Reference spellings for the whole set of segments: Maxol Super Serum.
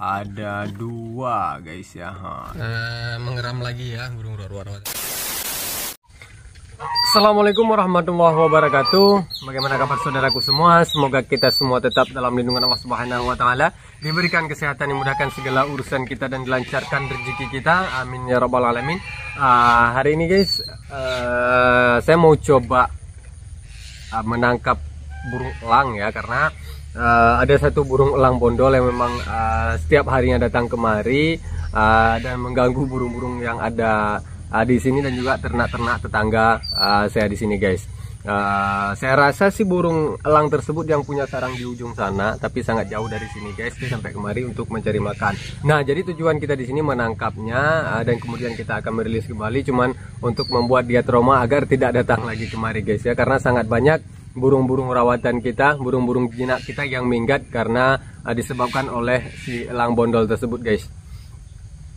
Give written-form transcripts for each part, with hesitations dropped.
Ada dua guys ya. Mengeram lagi ya burung ruar-ruar. Assalamualaikum warahmatullahi wabarakatuh. Bagaimana kabar saudaraku semua? Semoga kita semua tetap dalam lindungan Allah Subhanahu wa taala, diberikan kesehatan, dimudahkan segala urusan kita dan dilancarkan rezeki kita. Amin ya rabbal alamin. Hari ini guys, saya mau coba menangkap burung elang ya, karena ada satu burung elang bondol yang memang setiap harinya datang kemari dan mengganggu burung-burung yang ada di sini dan juga ternak-ternak tetangga saya di sini guys. Saya rasa sih burung elang tersebut yang punya sarang di ujung sana, tapi sangat jauh dari sini guys. Dia sampai kemari untuk mencari makan. Nah, jadi tujuan kita di sini menangkapnya dan kemudian kita akan merilis kembali, cuman untuk membuat dia trauma agar tidak datang lagi kemari guys ya, karena sangat banyak burung-burung rawatan kita, burung-burung jinak kita yang minggat karena disebabkan oleh si elang bondol tersebut guys.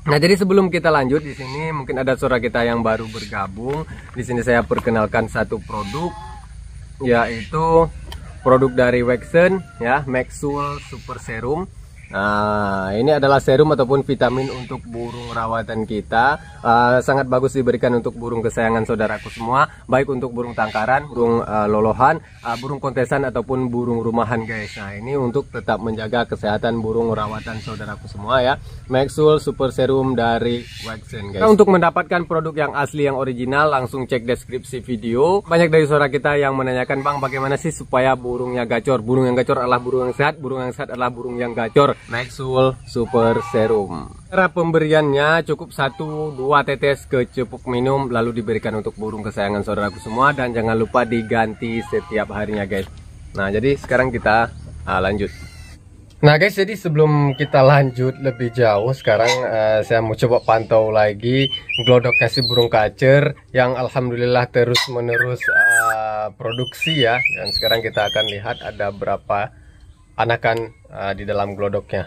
Nah, jadi sebelum kita lanjut, di sini mungkin ada saudara kita yang baru bergabung. Di sini saya perkenalkan satu produk, yaitu produk dari Waxen ya, Maxol Super Serum. Nah, ini adalah serum ataupun vitamin untuk burung rawatan kita. Sangat bagus diberikan untuk burung kesayangan saudaraku semua, baik untuk burung tangkaran, burung lolohan, burung kontesan ataupun burung rumahan guys. Nah, ini untuk tetap menjaga kesehatan burung rawatan saudaraku semua ya, Maxol Super Serum dari Waxen guys. Nah, untuk mendapatkan produk yang asli, yang original, langsung cek deskripsi video. Banyak dari saudara kita yang menanyakan, bang, bagaimana sih supaya burungnya gacor? Burung yang gacor adalah burung yang sehat, burung yang sehat adalah burung yang gacor. Maxol Super Serum. Cara pemberiannya cukup 1-2 tetes ke cepuk minum, lalu diberikan untuk burung kesayangan saudaraku semua, dan jangan lupa diganti setiap harinya guys. Nah, jadi sekarang kita lanjut. Nah guys, jadi sebelum kita lanjut lebih jauh, sekarang saya mau coba pantau lagi glodoknya si burung kacer yang alhamdulillah terus menerus produksi ya. Dan sekarang kita akan lihat ada berapa anakan di dalam glodoknya.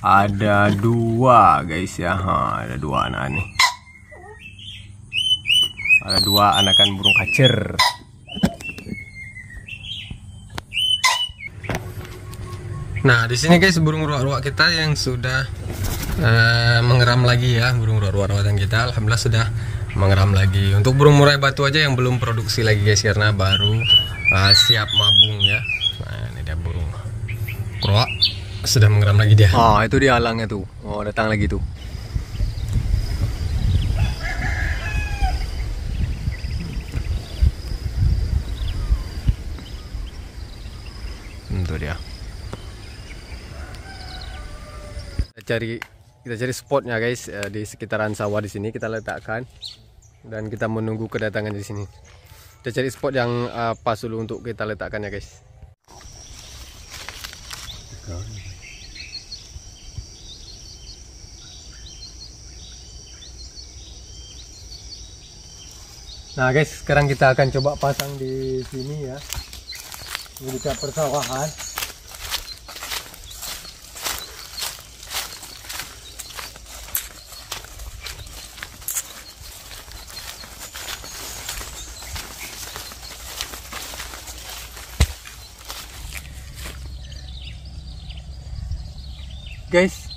Ada dua guys ya. Ada dua anak nih. Ada dua anakan burung kacer. Nah, di sini guys burung ruak-ruak kita yang sudah mengeram lagi ya, burung ruar-ruatan kita alhamdulillah sudah mengeram lagi. Untuk burung murai batu aja yang belum produksi lagi guys, karena baru siap mabung ya. Nah, ini dia burung ruak sudah mengeram lagi dia. Oh, itu dia alangnya tuh. Oh, datang lagi tuh. Itu dia. Kita cari spotnya guys, di sekitaran sawah di sini kita letakkan dan kita menunggu kedatangan di sini. Kita cari spot yang pas dulu untuk kita letakkan ya guys. Nah guys, sekarang kita akan coba pasang di sini ya, di dekat persawahan. Guys,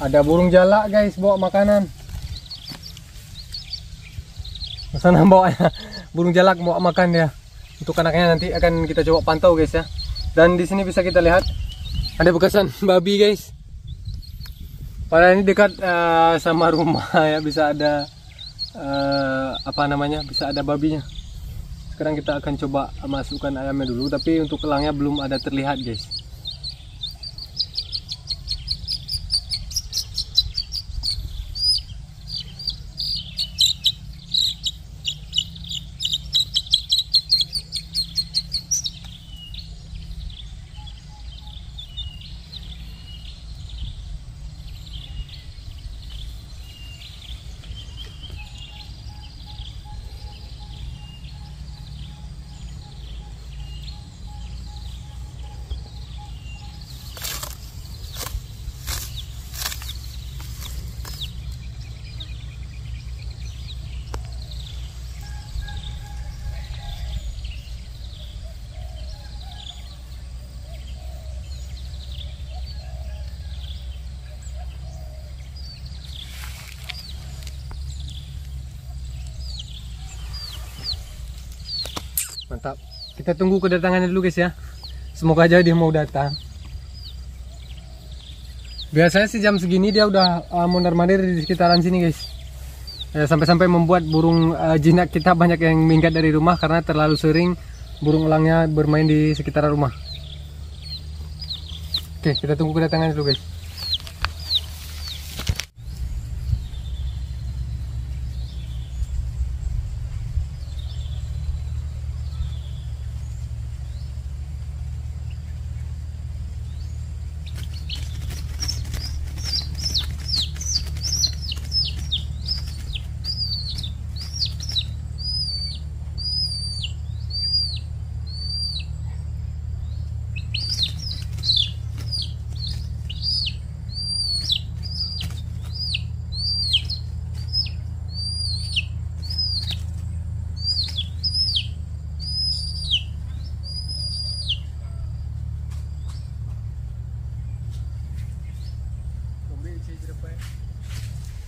ada burung jalak guys, bawa makanan. Kesana bawa burung jalak bawa makan dia. Untuk anaknya nanti akan kita coba pantau guys ya. Dan di sini bisa kita lihat ada bekasan babi guys. Padahal ini dekat sama rumah ya, bisa ada bisa ada babinya. Sekarang kita akan coba masukkan ayamnya dulu, tapi untuk elangnya belum ada terlihat guys. Mantap. Kita tunggu kedatangannya dulu guys ya. Semoga aja dia mau datang. Biasanya sih jam segini dia udah mondar-mandir di sekitaran sini guys. Sampai-sampai membuat burung jinak kita banyak yang minggat dari rumah karena terlalu sering burung elangnya bermain di sekitaran rumah. Oke, kita tunggu kedatangannya dulu guys.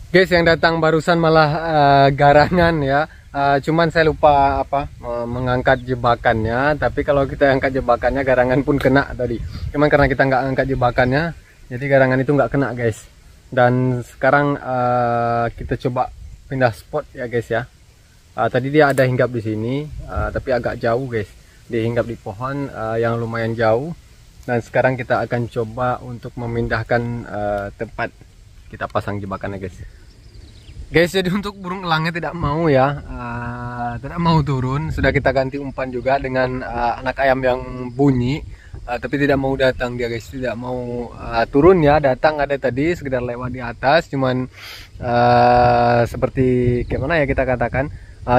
Guys, yang datang barusan malah garangan ya. Cuman saya lupa mengangkat jebakannya. Tapi kalau kita angkat jebakannya, garangan pun kena tadi. Cuman karena kita nggak angkat jebakannya, jadi garangan itu nggak kena guys. Dan sekarang kita coba pindah spot ya guys ya. Tadi dia ada hinggap di sini, tapi agak jauh guys. Dia hinggap di pohon yang lumayan jauh. Dan sekarang kita akan coba untuk memindahkan tempat kita pasang jebakannya guys. Guys, jadi untuk burung elangnya tidak mau ya, tidak mau turun. Sudah kita ganti umpan juga dengan anak ayam yang bunyi, tapi tidak mau datang dia guys. Tidak mau turun ya. Datang ada tadi sekedar lewat di atas, cuman seperti gimana ya kita katakan,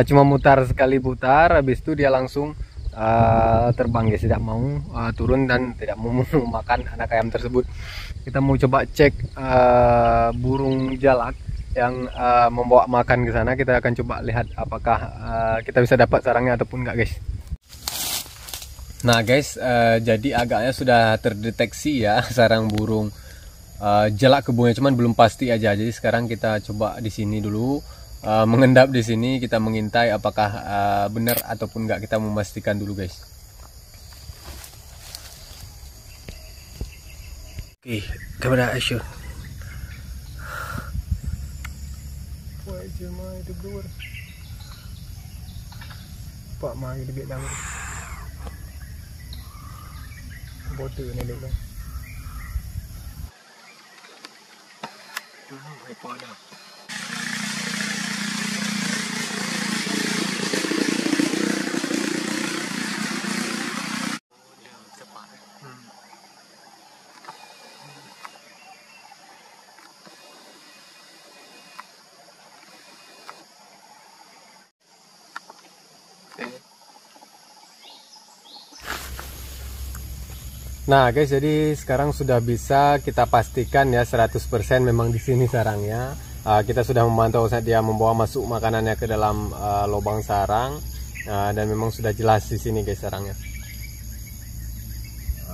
cuma mutar sekali putar, habis itu dia langsung terbang guys. Tidak mau turun dan tidak mau makan anak ayam tersebut. Kita mau coba cek burung jalak yang membawa makan ke sana. Kita akan coba lihat apakah kita bisa dapat sarangnya ataupun enggak guys. Nah guys, jadi agaknya sudah terdeteksi ya sarang burung jalak kebunnya, cuman belum pasti aja. Jadi sekarang kita coba di sini dulu, mengendap di sini, kita mengintai apakah benar ataupun enggak. Kita memastikan dulu guys. Oke, kamera action. Pak mai lebih dalam. Bodoh ni dulu. Hai pada. Nah guys, jadi sekarang sudah bisa kita pastikan ya 100% memang di sini sarangnya. Kita sudah memantau saat dia membawa masuk makanannya ke dalam lubang sarang, dan memang sudah jelas di sini guys sarangnya.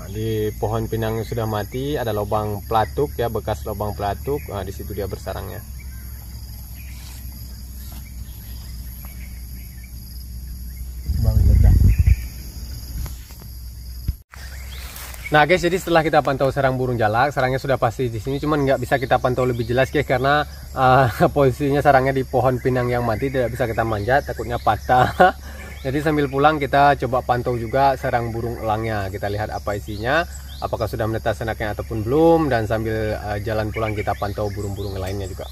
Di pohon pinang sudah mati ada lubang pelatuk ya, bekas lubang pelatuk. Di situ dia bersarangnya. Nah guys, jadi setelah kita pantau sarang burung jalak, sarangnya sudah pasti di sini, cuman nggak bisa kita pantau lebih jelas guys karena posisinya sarangnya di pohon pinang yang mati, tidak bisa kita manjat, takutnya patah. Jadi sambil pulang kita coba pantau juga sarang burung elangnya, kita lihat apa isinya, apakah sudah menetas anaknya ataupun belum, dan sambil jalan pulang kita pantau burung-burung lainnya juga.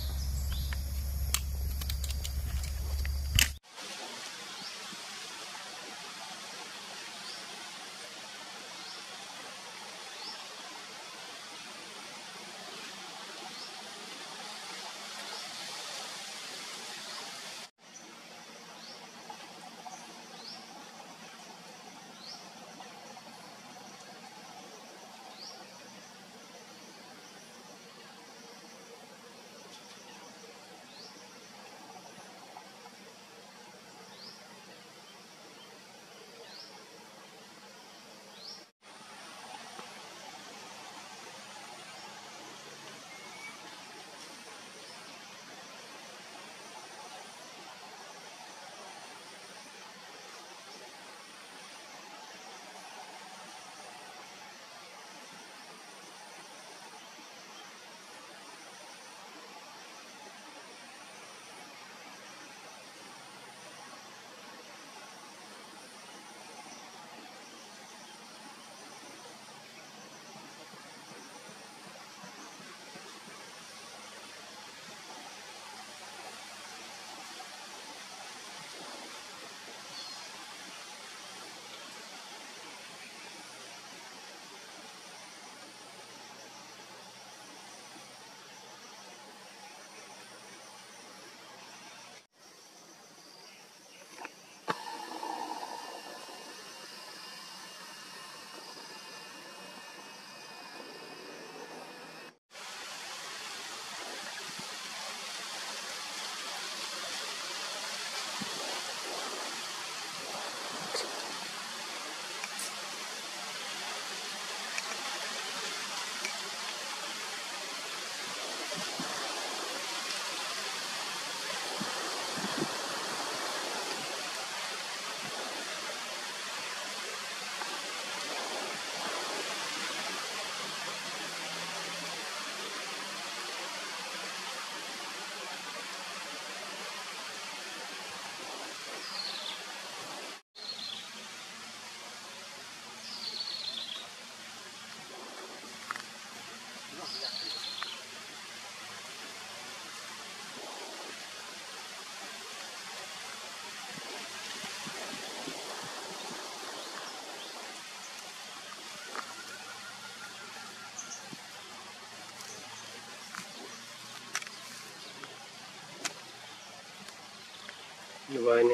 Lumayan.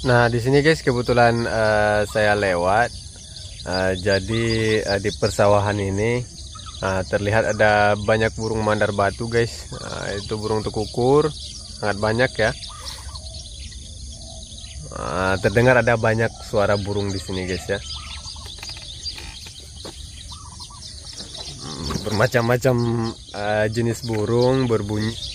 Nah, di sini guys kebetulan saya lewat, jadi di persawahan ini terlihat ada banyak burung mandar batu guys. Itu burung tekukur, sangat banyak ya. Terdengar ada banyak suara burung di sini guys ya. Bermacam-macam jenis burung berbunyi.